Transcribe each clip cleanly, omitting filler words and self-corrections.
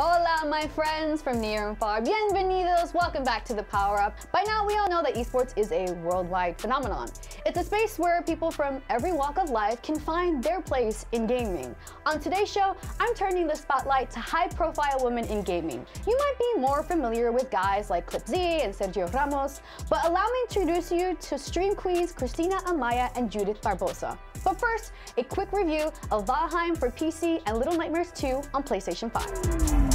Hola, my friends from near and far. Bienvenidos. Welcome back to The Power Up. By now, we all know that esports is a worldwide phenomenon. It's a space where people from every walk of life can find their place in gaming. On today's show, I'm turning the spotlight to high-profile women in gaming. You might be more familiar with guys like Clip Z and Sergio Ramos, but allow me to introduce you to stream queens Cristina Amaya and Judith Barbosa. But first, a quick review of Valheim for PC and Little Nightmares 2 on PlayStation 5.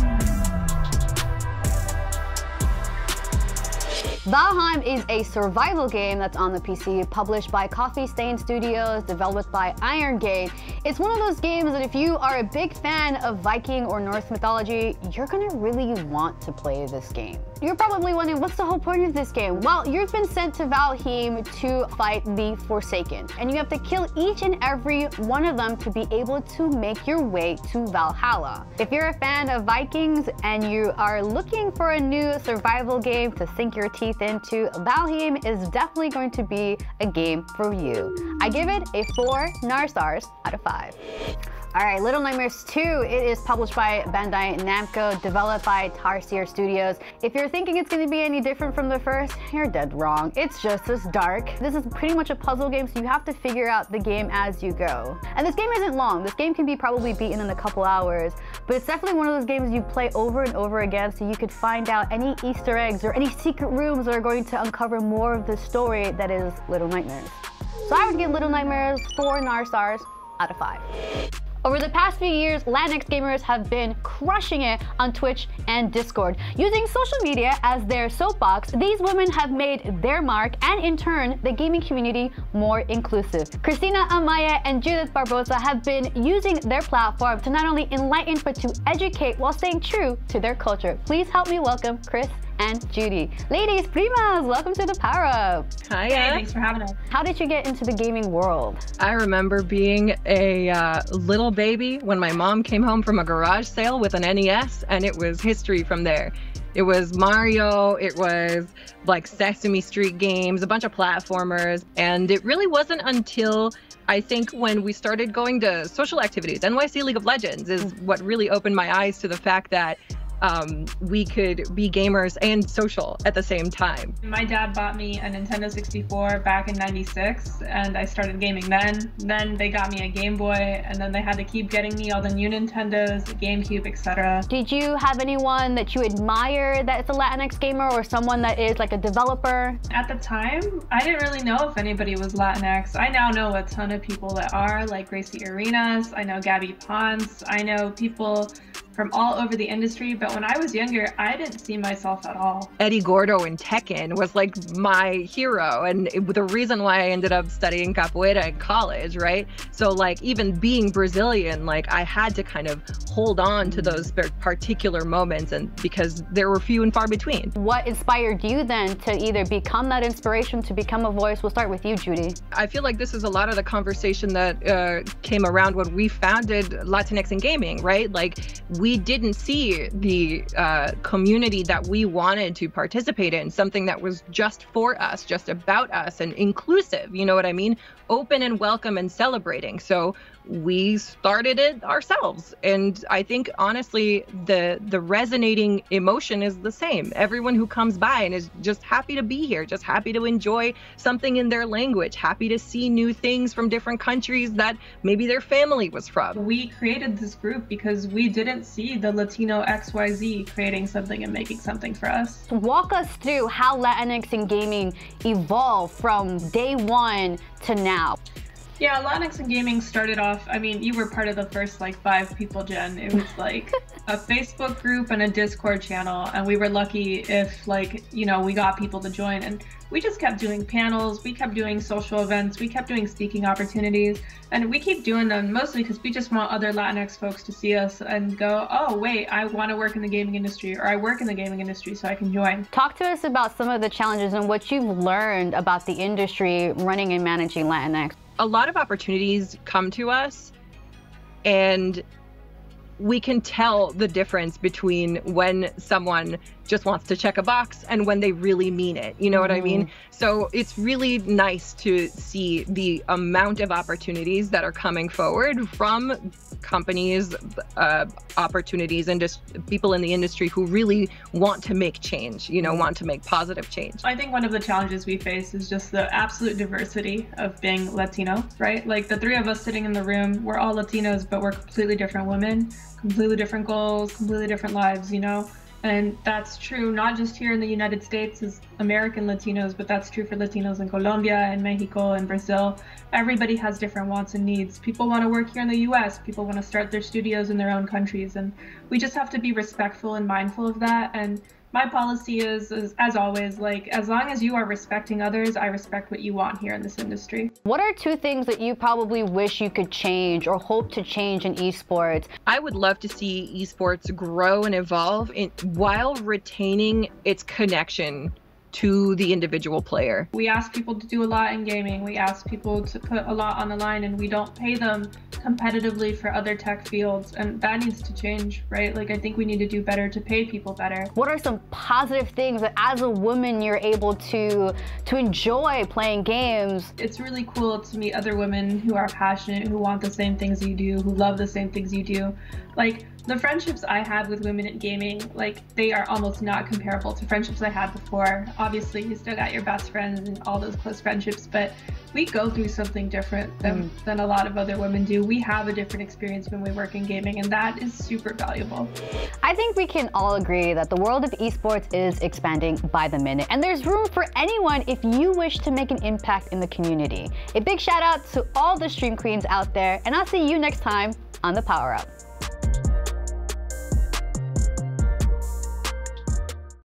Valheim is a survival game that's on the PC, published by Coffee Stain Studios, developed by Iron Gate. It's one of those games that if you are a big fan of Viking or Norse mythology, you're gonna really want to play this game. You're probably wondering, what's the whole point of this game? Well, you've been sent to Valheim to fight the Forsaken, and you have to kill each and every one of them to be able to make your way to Valhalla. If you're a fan of Vikings and you are looking for a new survival game to sink your teeth into, Valheim is definitely going to be a game for you. I give it a 4 Narzars out of 5. Alright, Little Nightmares 2, it is published by Bandai Namco, developed by Tarsier Studios. If you're thinking it's going to be any different from the first, you're dead wrong. It's just as dark. This is pretty much a puzzle game, so you have to figure out the game as you go. And this game isn't long. This game can be probably beaten in a couple hours, but it's definitely one of those games you play over and over again so you could find out any Easter eggs or any secret rooms that are going to uncover more of the story that is Little Nightmares. So I would give Little Nightmares 4 Narzars out of 5. Over the past few years, Latinx gamers have been crushing it on Twitch and Discord. Using social media as their soapbox, these women have made their mark and in turn, the gaming community more inclusive. Cristina Amaya and Judith Barbosa have been using their platform to not only enlighten, but to educate while staying true to their culture. Please help me welcome Chris and Judy. Ladies, primas, welcome to The Power Up. Hi, thanks for having us. How did you get into the gaming world? I remember being a little baby when my mom came home from a garage sale with an NES, and it was history from there. It was Mario, it was like Sesame Street games, a bunch of platformers, and it really wasn't until I think when we started going to social activities, NYC League of Legends is what really opened my eyes to the fact that we could be gamers and social at the same time. My dad bought me a Nintendo 64 back in '96, and I started gaming then. Then they got me a Game Boy, and then they had to keep getting me all the new Nintendos, GameCube, etc. Did you have anyone that you admire that is a Latinx gamer, or someone that is like a developer? At the time, I didn't really know if anybody was Latinx. I now know a ton of people that are, like Gracie Arenas, I know Gabby Ponce, I know people from all over the industry, but when I was younger, I didn't see myself at all. Eddie Gordo in Tekken was like my hero, and the reason why I ended up studying capoeira in college, right? So like even being Brazilian, like I had to kind of hold on to those particular moments, and because there were few and far between. What inspired you then to either become that inspiration, to become a voice? We'll start with you, Judy. I feel like this is a lot of the conversation that came around when we founded Latinx in Gaming, right? Like, we didn't see the community that we wanted to participate in, something that was just for us, just about us, and inclusive, you know what I mean? Open and welcome and celebrating. So we started it ourselves. And I think honestly, the resonating emotion is the same. Everyone who comes by and is just happy to be here, just happy to enjoy something in their language, happy to see new things from different countries that maybe their family was from. We created this group because we didn't see the Latino XYZ creating something and making something for us. Walk us through how Latinx in Gaming evolved from day one to now. Yeah, Latinx in Gaming started off, I mean, you were part of the first like 5 people, Jen. It was like a Facebook group and a Discord channel, and we were lucky if, like, you know, we got people to join, and we just kept doing panels, we kept doing social events, we kept doing speaking opportunities, and we keep doing them mostly because we just want other Latinx folks to see us and go, oh wait, I want to work in the gaming industry, or I work in the gaming industry, so I can join. Talk to us about some of the challenges and what you've learned about the industry running and managing Latinx. A lot of opportunities come to us, and we can tell the difference between when someone just wants to check a box and when they really mean it. You know what I mean? So it's really nice to see the amount of opportunities that are coming forward from companies, opportunities, and just people in the industry who really want to make change, you know, want to make positive change. I think one of the challenges we face is just the absolute diversity of being Latino, right? Like the three of us sitting in the room, we're all Latinos, but we're completely different women, completely different goals, completely different lives, you know? And that's true, not just here in the United States as American Latinos, but that's true for Latinos in Colombia and Mexico and Brazil. Everybody has different wants and needs. People want to work here in the US. People want to start their studios in their own countries. And we just have to be respectful and mindful of that. And my policy is, as always, like, as long as you are respecting others, I respect what you want here in this industry. What are two things that you probably wish you could change or hope to change in esports? I would love to see esports grow and evolve while retaining its connection to the individual player. We ask people to do a lot in gaming. We ask people to put a lot on the line, and we don't pay them competitively for other tech fields. And that needs to change, right? Like, I think we need to do better to pay people better. What are some positive things that as a woman you're able to enjoy playing games? It's really cool to meet other women who are passionate, who want the same things you do, who love the same things you do. Like, the friendships I have with women in gaming, like, they are almost not comparable to friendships I had before. Obviously, you still got your best friends and all those close friendships, but we go through something different than a lot of other women do. We have a different experience when we work in gaming, and that is super valuable. I think we can all agree that the world of esports is expanding by the minute, and there's room for anyone if you wish to make an impact in the community. A big shout out to all the stream queens out there, and I'll see you next time on The Power Up.